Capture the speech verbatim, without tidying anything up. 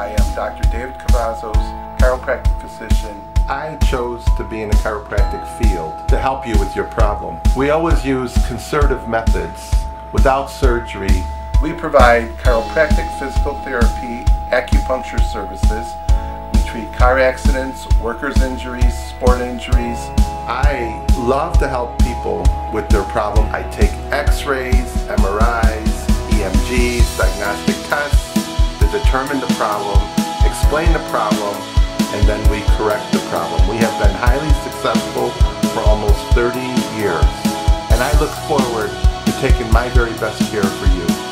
I am Doctor David Cavazos, chiropractic physician. I chose to be in the chiropractic field to help you with your problem. We always use conservative methods without surgery. We provide chiropractic physical therapy, acupuncture services. We treat car accidents, workers' injuries, sport injuries. I love to help people with their problem. I take x-rays, M R Is, E M Gs, diagnostic tests to determine the problem, explain the problem, and then we correct the problem. We have been highly successful for almost thirty years, and I look forward to taking my very best care for you.